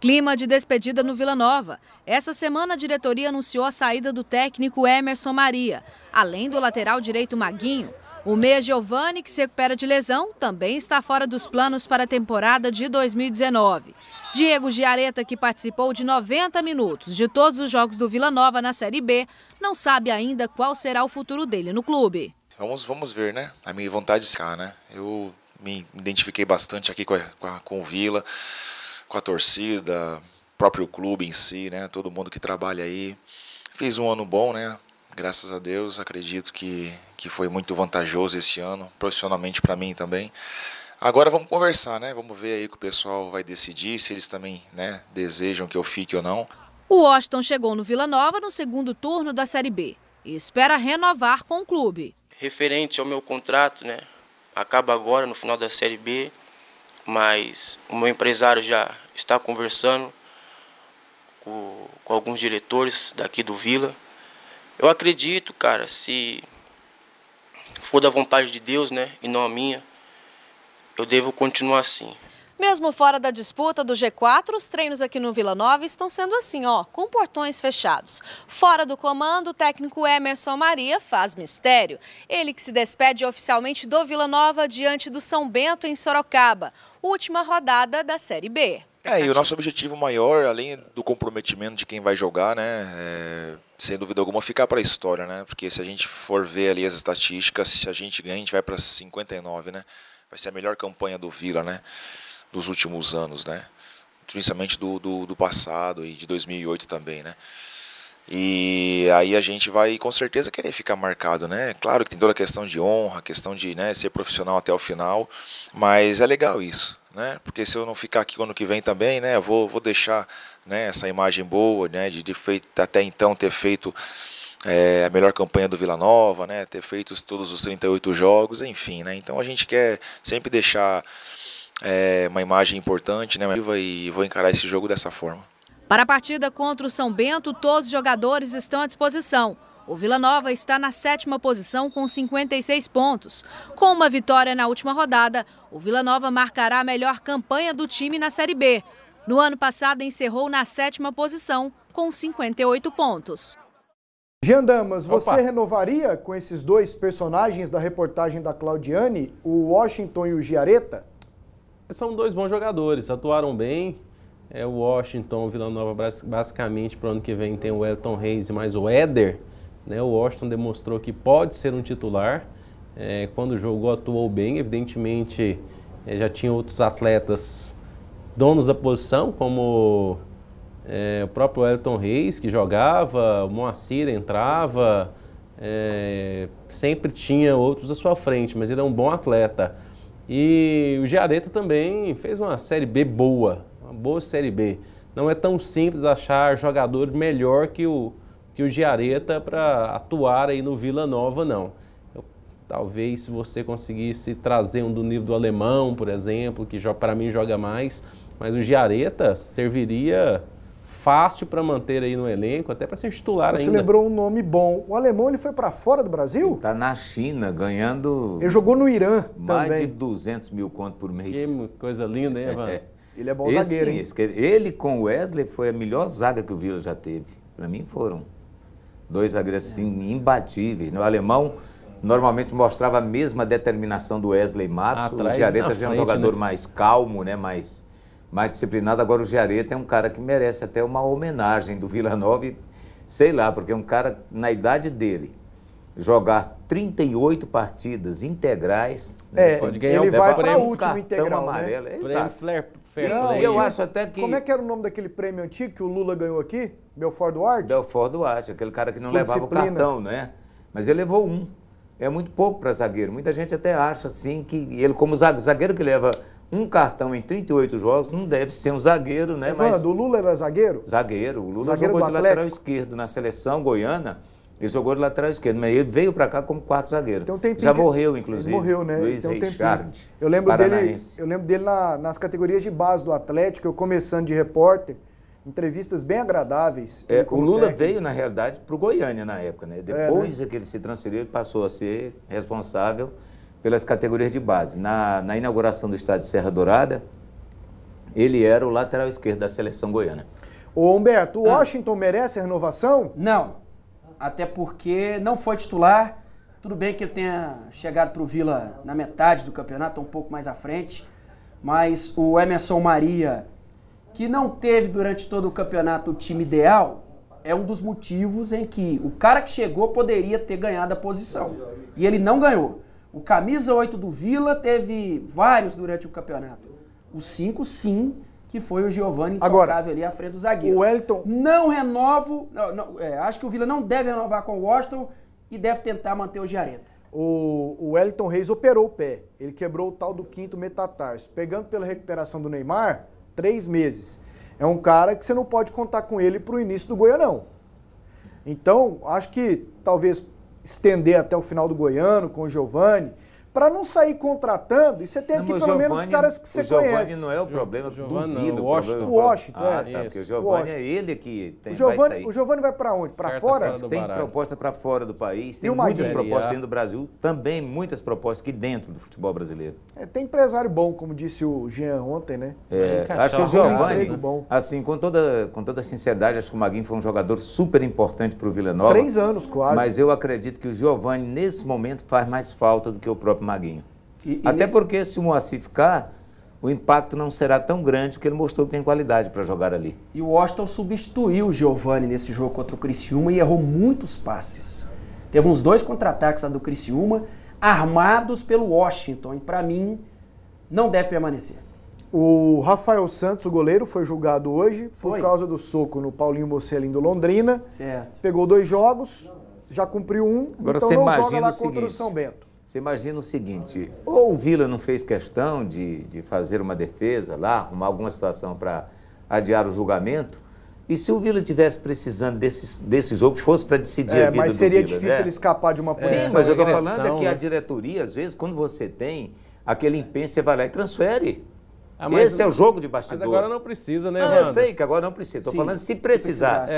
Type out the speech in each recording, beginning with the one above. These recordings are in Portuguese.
Clima de despedida no Vila Nova. Essa semana a diretoria anunciou a saída do técnico Emerson Maria, além do lateral direito Maguinho. O meia Giovani, que se recupera de lesão, também está fora dos planos para a temporada de 2019. Diego Giareta, que participou de 90 minutos de todos os jogos do Vila Nova na Série B, não sabe ainda qual será o futuro dele no clube. Vamos ver, né? A minha vontade é ficar, né? Eu me identifiquei bastante aqui com o Vila, com a torcida, próprio clube em si, né? Todo mundo que trabalha aí. Fiz um ano bom, né? Graças a Deus, acredito que foi muito vantajoso esse ano, profissionalmente para mim também. Agora vamos conversar, né? Vamos ver aí que o pessoal vai decidir, se eles também, né, desejam que eu fique ou não. O Washington chegou no Vila Nova no segundo turno da Série B e espera renovar com o clube. Referente ao meu contrato, né? Acaba agora no final da Série B. Mas o meu empresário já está conversando com alguns diretores daqui do Vila. Eu acredito, cara, se for da vontade de Deus, né, e não a minha, eu devo continuar assim. Mesmo fora da disputa do G4, os treinos aqui no Vila Nova estão sendo assim, ó, com portões fechados. Fora do comando, o técnico Emerson Maria faz mistério. Ele que se despede oficialmente do Vila Nova diante do São Bento, em Sorocaba. Última rodada da Série B. E o nosso objetivo maior, além do comprometimento de quem vai jogar, né, sem dúvida alguma, ficar para a história, né? Porque se a gente for ver ali as estatísticas, se a gente ganha, a gente vai para 59, né? Vai ser a melhor campanha do Vila, né? Dos últimos anos, né? Principalmente do passado e de 2008 também, né? E aí a gente vai com certeza querer ficar marcado, né? Claro que tem toda a questão de honra, questão de, né, ser profissional até o final, mas é legal isso, né? Porque se eu não ficar aqui ano que vem também, né, eu vou deixar, né, essa imagem boa, né, de feito, até então ter feito a melhor campanha do Vila Nova, né, ter feito todos os 38 jogos, enfim, né? Então a gente quer sempre deixar uma imagem importante, né? E vou encarar esse jogo dessa forma. Para a partida contra o São Bento, todos os jogadores estão à disposição. O Vila Nova está na 7ª posição com 56 pontos. Com uma vitória na última rodada, o Vila Nova marcará a melhor campanha do time na Série B. No ano passado, encerrou na 7ª posição com 58 pontos. Jean Damas, você renovaria com esses dois personagens da reportagem da Claudiane, o Washington e o Giareta? São dois bons jogadores, atuaram bem. O Washington, o Vila Nova, basicamente, para o ano que vem tem o Elton Reis e mais o Éder. Né? O Washington demonstrou que pode ser um titular. Quando jogou, atuou bem. Evidentemente, já tinha outros atletas donos da posição, como o próprio Elton Reis, que jogava, o Moacir entrava. Sempre tinha outros à sua frente, mas ele é um bom atleta. E o Giareta também fez uma Série B boa, uma boa Série B. Não é tão simples achar jogador melhor que o Giareta para atuar aí no Vila Nova, não. Talvez se você conseguisse trazer um do nível do Alemão, por exemplo, que para mim joga mais, mas o Giareta serviria fácil para manter aí no elenco, até para ser titular ainda. Você lembrou um nome bom. O Alemão, ele foi para fora do Brasil? Está na China, ganhando... Ele jogou no Irã mais também. Mais de 200 mil conto por mês. Que coisa linda, hein, Evan? Ele é bom zagueiro, hein? Ele com o Wesley foi a melhor zaga que o Vila já teve. Para mim foram dois zagueiros assim, imbatíveis. O Alemão normalmente mostrava a mesma determinação do Wesley Matos. Atrás, o Giareta já é um jogador, né, mais calmo, né, mais disciplinado. Agora o Giareta é um cara que merece até uma homenagem do Vila Nova, sei lá, porque é um cara, na idade dele, jogar 38 partidas integrais... pode ganhar ele vai para o último integral, amarelo, né? Prêmio Fair Play. Eu acho até que... Como é que era o nome daquele prêmio antigo que o Lula ganhou aqui? Belford Ward? Belford Ward, aquele cara que não levava o cartão, né? Mas ele levou um. É muito pouco para zagueiro. Muita gente até acha, assim, que ele, como zagueiro que leva... um cartão em 38 jogos não deve ser um zagueiro, né? Mas o Lula era zagueiro? Zagueiro. O Lula zagueiro jogou de lateral esquerdo na seleção goiana. Ele jogou de lateral esquerdo, mas ele veio para cá como quarto zagueiro. Então, já morreu, inclusive. Ele morreu, né? Luiz Richard, eu lembro dele nas categorias de base do Atlético, eu começando de repórter. Entrevistas bem agradáveis. O Lula veio, na realidade, para o Goiânia na época, né? Depois que ele se transferiu, ele passou a ser responsável pelas categorias de base. Na inauguração do estádio Serra Dourada, Ele era o lateral esquerdo da seleção goiana. Ô Humberto, o Washington merece a renovação? Não, até porque não foi titular. Tudo bem que ele tenha chegado para o Vila na metade do campeonato, um pouco mais à frente, mas o Emerson Maria, que não teve durante todo o campeonato o time ideal, é um dos motivos em que o cara que chegou poderia ter ganhado a posição. E ele não ganhou. O camisa 8 do Vila teve vários durante o campeonato. O 5, sim, que foi o Giovani intocável ali à frente do zagueiro. O Elton... Não renovo... acho que o Vila não deve renovar com o Washington e deve tentar manter o Giareta. O Elton Reis operou o pé. Ele quebrou o tal do quinto metatarso. Pegando pela recuperação do Neymar, 3 meses. É um cara que você não pode contar com ele para o início do Goianão. Então, acho que talvez... estender até o final do Goiano com o Giovani, para não sair contratando, e você tem aqui pelo menos os caras que você conhece. O Giovani não é o problema, duvido. O Washington, é. Ah, tá, porque o Giovani é ele que tem, vai sair. O Giovani vai para onde? Para fora? Tem proposta para fora do país, tem muitas propostas dentro do Brasil, também muitas propostas aqui dentro do futebol brasileiro. É, tem empresário bom, como disse o Jean ontem, né? É, acho que o Giovani, assim, com toda sinceridade, acho que o Maguinho foi um jogador super importante para o Vila Nova. 3 anos quase. Mas eu acredito que o Giovani, nesse momento, faz mais falta do que o próprio Maguinho. Até porque se o Moacir ficar, o impacto não será tão grande, porque ele mostrou que tem qualidade para jogar ali. E o Washington substituiu o Giovani nesse jogo contra o Criciúma e errou muitos passes. Teve uns 2 contra-ataques lá do Criciúma, armados pelo Washington, e para mim não deve permanecer. O Rafael Santos, o goleiro, foi julgado hoje por causa do soco no Paulinho Mocellin do Londrina. Certo. Pegou 2 jogos, já cumpriu 1, agora então não joga lá contra o São Bento. Você imagina o seguinte, ou o Vila não fez questão de fazer uma defesa lá, arrumar alguma situação para adiar o julgamento, e se o Vila estivesse precisando desse jogo, fosse para decidir a vida do Vila... Mas seria difícil ele escapar de uma posição. Sim, mas eu estou falando é que a diretoria, às vezes, quando você tem aquele empenho, você vai lá e transfere. Esse é o jogo de bastidor. Mas agora não precisa, né, Evandro? Eu sei que agora não precisa. Estou falando se precisasse.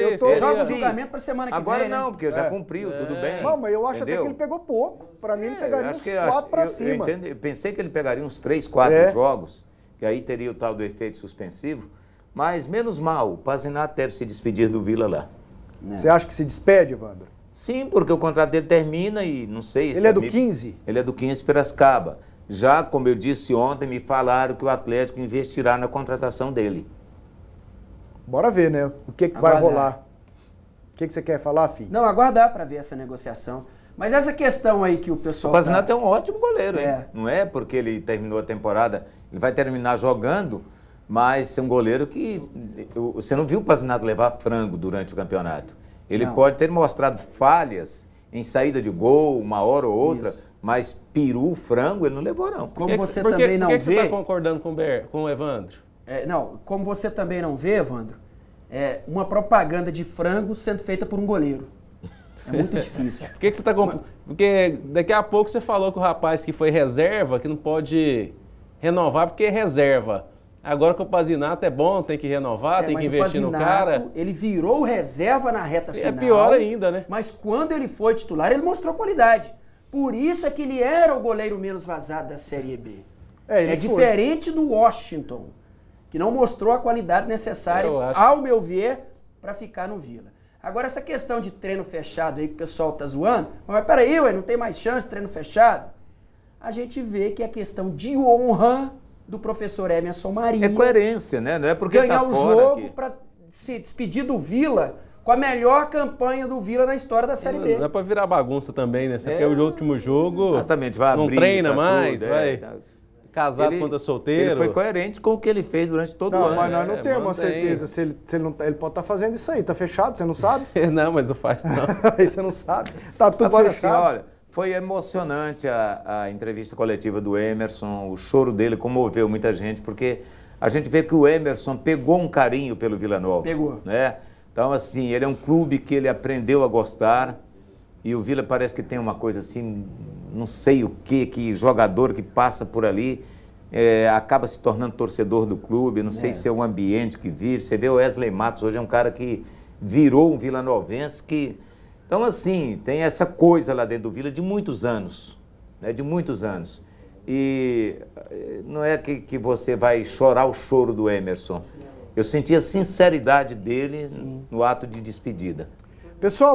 Eu tô jogando julgamento para semana que vem. Agora não, porque já cumpriu, tudo bem. Não, mas eu acho até que ele pegou pouco. Para mim, ele pegaria uns 4 para cima. Eu pensei que ele pegaria uns 3, 4 jogos, que aí teria o tal do efeito suspensivo. Mas, menos mal, o Pazinato deve se despedir do Vila lá. Você acha que se despede, Evandro? Sim, porque o contrato dele termina e não sei se... Ele é do 15? Ele é do 15 Piracicaba. Já, como eu disse ontem, me falaram que o Atlético investirá na contratação dele. Bora ver, né? O que, que vai rolar. O que, que você quer falar, filho? Não, aguardar para ver essa negociação. Mas essa questão aí que o pessoal... O Pazinato é um ótimo goleiro, hein? Não é porque ele terminou a temporada, ele vai terminar jogando... Mas é um goleiro que... Você não viu o Pazinato levar frango durante o campeonato. Ele pode ter mostrado falhas em saída de gol, uma hora ou outra, mas peru, frango, ele não levou, não. Como você também não vê... Por que você está concordando com o Evandro? Não, como você também não vê, Evandro, uma propaganda de frango sendo feita por um goleiro. É muito difícil. Por que você está... Porque daqui a pouco você falou com o rapaz que foi reserva, que não pode renovar porque é reserva. Agora que o Pazinato é bom, tem que renovar, tem que investir no cara. Ele virou reserva na reta final. É pior ainda, né? Mas quando ele foi titular, ele mostrou qualidade. Por isso é que ele era o goleiro menos vazado da Série B. É diferente do Washington, que não mostrou a qualidade necessária, ao meu ver, para ficar no Vila. Agora, essa questão de treino fechado aí que o pessoal tá zoando, mas peraí, não tem mais chance de treino fechado? A gente vê que é questão de honra do professor Emerson Marinho. É coerência, né? Não é porque ganhar tá o jogo para se despedir do Vila com a melhor campanha do Vila na história da Série B. Não é para virar bagunça também, né? Porque o último jogo... Exatamente, vai abrir, não treina mais, tudo, vai... Casado quando é solteiro. Ele foi coerente com o que ele fez durante todo o ano. Mas nós não temos a certeza. Se ele pode estar fazendo isso aí. Tá fechado, você não sabe? Não, mas não faz, não. Aí você não sabe. Tá tudo fechado. Assim, olha... Foi emocionante a entrevista coletiva do Emerson, o choro dele comoveu muita gente, porque a gente vê que o Emerson pegou um carinho pelo Vila Nova. Pegou. Né? Então, assim, ele é um clube que ele aprendeu a gostar, e o Vila parece que tem uma coisa assim, não sei o que jogador que passa por ali acaba se tornando torcedor do clube, não sei se é o ambiente que vive. Você vê o Wesley Matos, hoje é um cara que virou um vilanovense que... Então, assim, tem essa coisa lá dentro do Vila de muitos anos, né? De muitos anos. E não é que você vai chorar o choro do Emerson. Eu senti a sinceridade dele no ato de despedida. Pessoal...